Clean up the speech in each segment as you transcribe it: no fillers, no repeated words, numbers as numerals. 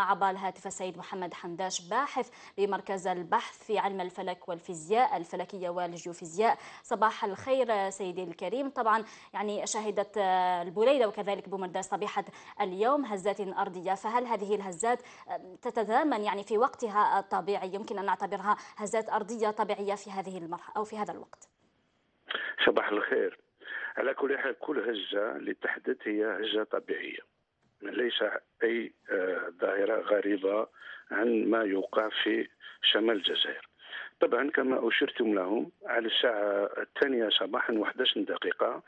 عبر الهاتف السيد محمد حمداش باحث بمركز البحث في علم الفلك والفيزياء الفلكية والجيوفيزياء. صباح الخير سيدي الكريم. طبعا يعني شهدت البليلة وكذلك بومرداس صبيحة اليوم هزات أرضية، فهل هذه الهزات تتزامن يعني في وقتها الطبيعي؟ يمكن أن نعتبرها هزات أرضية طبيعية في هذه المرحلة أو في هذا الوقت؟ صباح الخير. على كل حال كل هزة اللي تحدث هي هزة طبيعية، ليس أي ظاهرة غريبة عن ما يوقع في شمال الجزائر. طبعا كما أشرتم لهم على الساعة 2:11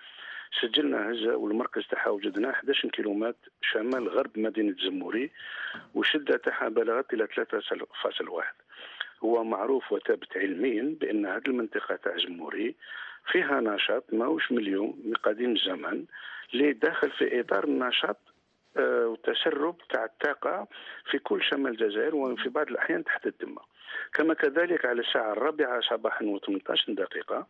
سجلنا هزة، والمركز تاعها وجدناه 11 كيلومتر شمال غرب مدينة زموري، والشدة تاعها بلغت إلى 3.1. هو معروف وثابت علميا بأن هذه المنطقة تاع زموري فيها نشاط ماهوش من اليوم، من قديم الزمن، اللي داخل في إطار النشاط وتسرب تاع الطاقة في كل شمال الجزائر وفي بعض الأحيان تحت الدمة. كما كذلك على الساعة 4:18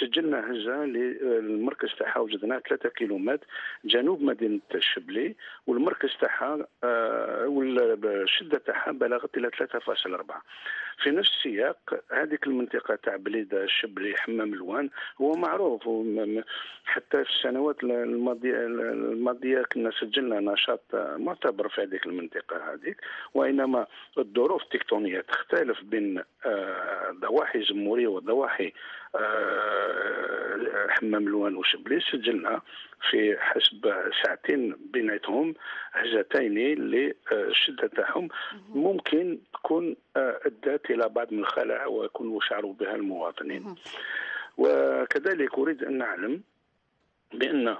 سجلنا هزة للمركز تاعها وجدناها 3 كيلومتر جنوب مدينة شبلي، والمركز تاعها والشدة تاعها بلغت إلى 3.4. في نفس السياق هذيك المنطقة تاع بليدة شبلي حمام الوان هو معروف، حتى في السنوات الماضية كنا سجلنا نشاط معتبر في هذيك المنطقة هذيك، وإنما الظروف التكتونية تختلف بين ضواحي زموري وضواحي حمام الوان وشبلي. سجلنا في حسب ساعتين بيناتهم هزتين اللي الشده تاعهم ممكن تكون ادت الى بعض من الخلع ويكونوا شعروا بها المواطنين. وكذلك اريد ان نعلم بان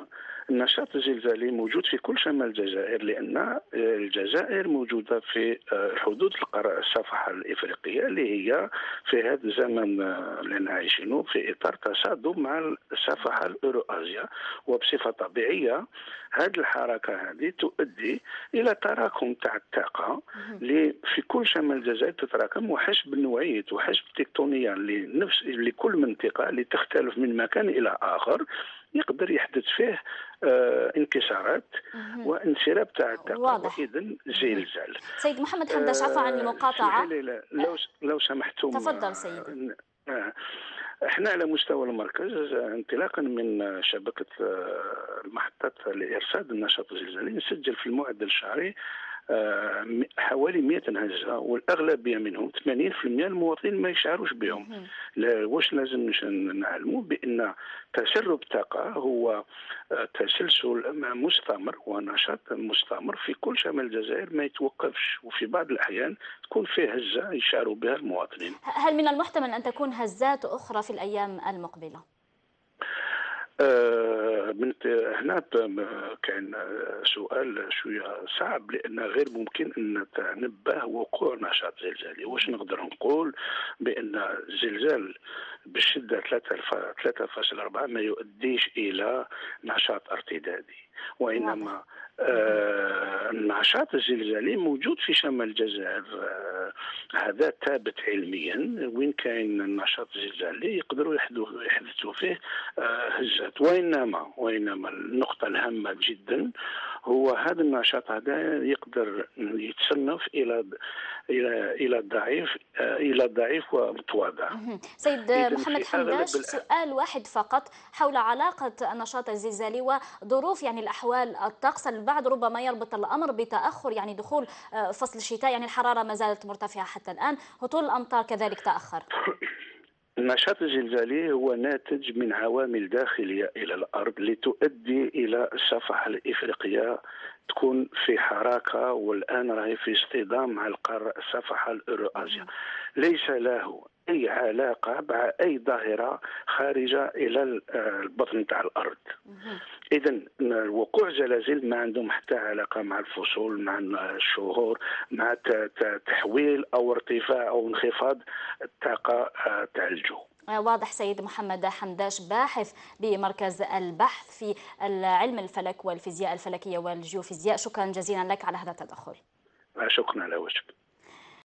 النشاط الزلزالي موجود في كل شمال الجزائر، لأن الجزائر موجودة في حدود الصفحة الإفريقية اللي هي في هذا الزمن اللي عايشينه في إطار تصادم مع الصفحة الأوراسيا، وبصفة طبيعية هذه الحركة هذه تؤدي إلى تراكم تاع الطاقة اللي في كل شمال الجزائر تتراكم، وحسب النوعية وحسب التكتونية لنفس لكل منطقة اللي تختلف من مكان إلى آخر يقدر يحدث فيه انكسارات وانسراب تاع الطاقة، إذا زلزال. سيد محمد حمداش عفوا عن المقاطعة، لو سمحتم تفضل سيدي. احنا على مستوى المركز انطلاقا من شبكة المحطات لإرصاد النشاط الزلزالي نسجل في المعدل الشهري حوالي 100 هزة، والأغلبية منهم 80% المواطنين ما يشعروش بهم. واش لازم نعلموا بأن تسرب الطاقة هو تسلسل مستمر ونشاط مستمر في كل شمال الجزائر، ما يتوقفش، وفي بعض الأحيان تكون فيه هزة يشعروا بها المواطنين. هل من المحتمل أن تكون هزات أخرى في الأيام المقبلة؟ هنا كان سؤال شويه صعب، لان غير ممكن ان نتنبه وقوع نشاط زلزالي. واش نقدر نقول بان الزلزال بالشده 3.4 ما يؤديش الى نشاط ارتدادي، وانما النشاط الزلزالي موجود في شمال الجزائر، هذا ثابت علميا. وين كاين النشاط الزلزالي يقدروا يحدثوا فيه هزات، وإنما النقطة الهامة جدا هو هذا النشاط هذا يقدر يتصنف إلى ضعيف ومتواضع. سيد محمد حمداش، سؤال واحد فقط حول علاقة النشاط الزلزالي وظروف يعني الأحوال الطقس. البعض ربما يربط الأمر بتأخر يعني دخول فصل الشتاء، يعني الحرارة ما زالت مرتفعة حتى الآن، هطول الأمطار كذلك تأخر. النشاط الزلزالي هو ناتج من عوامل داخلية إلى الأرض لتؤدي إلى الصفحة الإفريقية تكون في حركة، والآن راهي في اصطدام مع الصفحة الأوراسيا. ليس له أي علاقة مع أي ظاهرة خارجة إلى البطن تاع الأرض. إذا وقوع زلازل ما عندهم حتى علاقة مع الفصول، مع الشهور، مع تحويل أو ارتفاع أو انخفاض الطاقة تاع الجو. واضح. سيد محمد حمداش باحث بمركز البحث في علم الفلك والفيزياء الفلكية والجيوفيزياء، شكرا جزيلا لك على هذا التدخل. شكرا على وجهك.